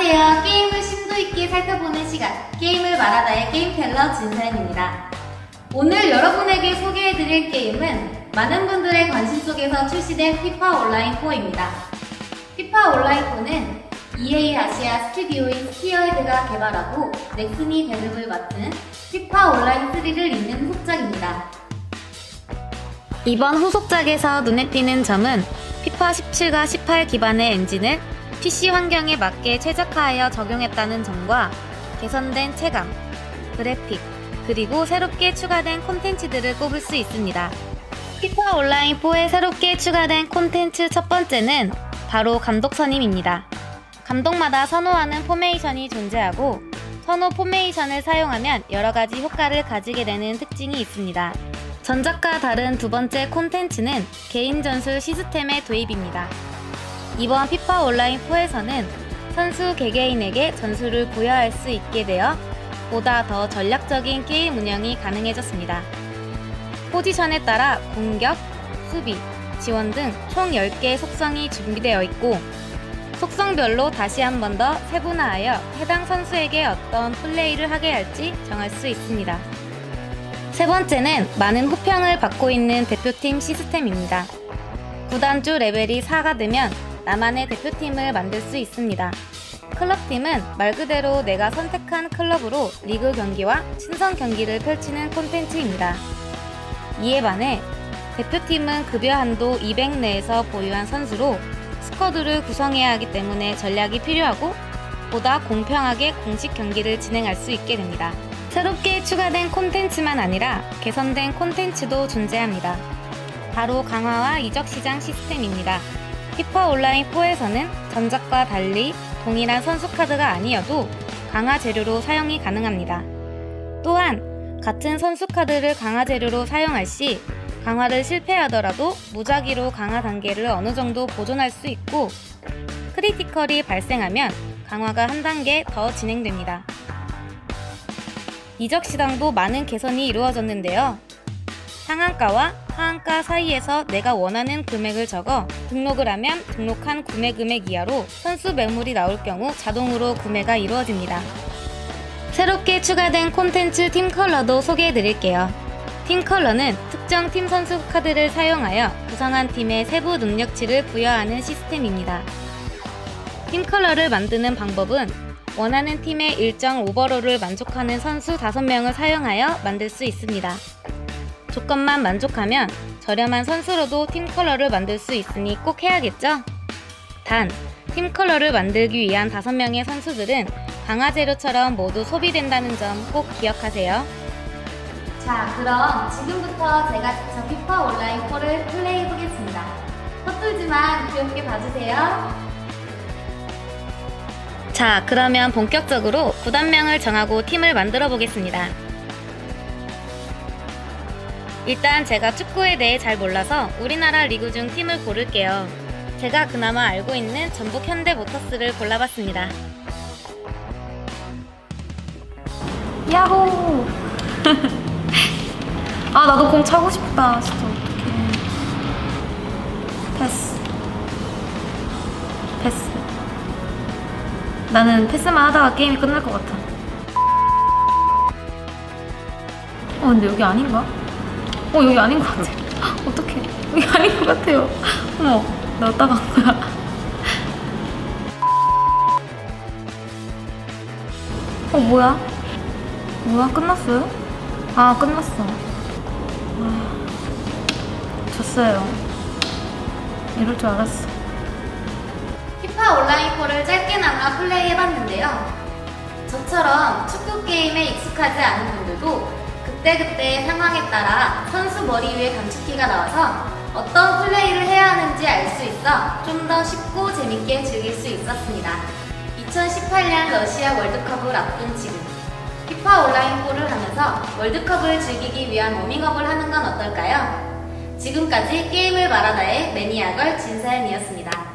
안녕하세요. 게임을 심도 있게 살펴보는 시간, 게임을 말하다의 게임텔러 진서연입니다. 오늘 여러분에게 소개해드릴 게임은 많은 분들의 관심 속에서 출시된 피파 온라인 4입니다. 피파 온라인 4는 EA 아시아 스튜디오인 스피어헤드가 개발하고 넥슨이 배급을 맡은 피파 온라인 3를 잇는 후속작입니다. 이번 후속작에서 눈에 띄는 점은 피파 17과 18 기반의 엔진을 PC 환경에 맞게 최적화하여 적용했다는 점과 개선된 체감, 그래픽, 그리고 새롭게 추가된 콘텐츠들을 꼽을 수 있습니다. 피파 온라인 4에 새롭게 추가된 콘텐츠 첫 번째는 바로 감독 선임입니다. 감독마다 선호하는 포메이션이 존재하고 선호 포메이션을 사용하면 여러가지 효과를 가지게 되는 특징이 있습니다. 전작과 다른 두 번째 콘텐츠는 개인 전술 시스템의 도입입니다. 이번 피파 온라인 4에서는 선수 개개인에게 전술을 부여할 수 있게 되어 보다 더 전략적인 게임 운영이 가능해졌습니다. 포지션에 따라 공격, 수비, 지원 등 총 10개의 속성이 준비되어 있고 속성별로 다시 한 번 더 세분화하여 해당 선수에게 어떤 플레이를 하게 할지 정할 수 있습니다. 세 번째는 많은 호평을 받고 있는 대표팀 시스템입니다. 구단주 레벨이 4가 되면 나만의 대표팀을 만들 수 있습니다. 클럽팀은 말 그대로 내가 선택한 클럽으로 리그 경기와 친선 경기를 펼치는 콘텐츠입니다. 이에 반해 대표팀은 급여 한도 200 내에서 보유한 선수로 스쿼드를 구성해야 하기 때문에 전략이 필요하고 보다 공평하게 공식 경기를 진행할 수 있게 됩니다. 새롭게 추가된 콘텐츠만 아니라 개선된 콘텐츠도 존재합니다. 바로 강화와 이적 시장 시스템입니다. 피파 온라인 4에서는 전작과 달리 동일한 선수 카드가 아니어도 강화 재료로 사용이 가능합니다. 또한 같은 선수 카드를 강화 재료로 사용할 시 강화를 실패하더라도 무작위로 강화 단계를 어느 정도 보존할 수 있고 크리티컬이 발생하면 강화가 한 단계 더 진행됩니다. 이적 시장도 많은 개선이 이루어졌는데요. 상한가와 하한가 사이에서 내가 원하는 금액을 적어 등록을 하면 등록한 구매 금액 이하로 선수 매물이 나올 경우 자동으로 구매가 이루어집니다. 새롭게 추가된 콘텐츠 팀 컬러도 소개해드릴게요. 팀 컬러는 특정 팀 선수 카드를 사용하여 구성한 팀의 세부 능력치를 부여하는 시스템입니다. 팀 컬러를 만드는 방법은 원하는 팀의 일정 오버롤을 만족하는 선수 5명을 사용하여 만들 수 있습니다. 조건만 만족하면 저렴한 선수로도 팀 컬러를 만들 수 있으니 꼭 해야겠죠? 단, 팀 컬러를 만들기 위한 5명의 선수들은 강화 재료처럼 모두 소비된다는 점 꼭 기억하세요. 자, 그럼 지금부터 제가 직접 피파 온라인 4를 플레이해보겠습니다. 서툴지만 귀엽게 봐주세요. 자, 그러면 본격적으로 구단명을 정하고 팀을 만들어 보겠습니다. 일단 제가 축구에 대해 잘 몰라서 우리나라 리그 중 팀을 고를게요. 제가 그나마 알고 있는 전북 현대모터스를 골라봤습니다. 야호! 아, 나도 공 차고 싶다. 진짜 어떡해. 패스. 나는 패스만 하다가 게임이 끝날 것 같아. 근데 여기 아닌가? 여기 아닌 것 같아. 어떡해. 여기 아닌 것 같아요. 어머, 나 왔다 간 거야. 뭐야? 끝났어요? 아, 끝났어. 졌어요. 이럴 줄 알았어. 피파 온라인 4를 짧게나마 플레이해봤는데요. 저처럼 축구 게임에 익숙하지 않은 분들도 그때그때 상황에 따라 선수 머리 위에 감축키가 나와서 어떤 플레이를 해야 하는지 알 수 있어 좀 더 쉽고 재밌게 즐길 수 있었습니다. 2018년 러시아 월드컵을 앞둔 지금 피파 온라인 4를 하면서 월드컵을 즐기기 위한 워밍업을 하는 건 어떨까요? 지금까지 게임을 말하다의 매니아걸 진서연이었습니다.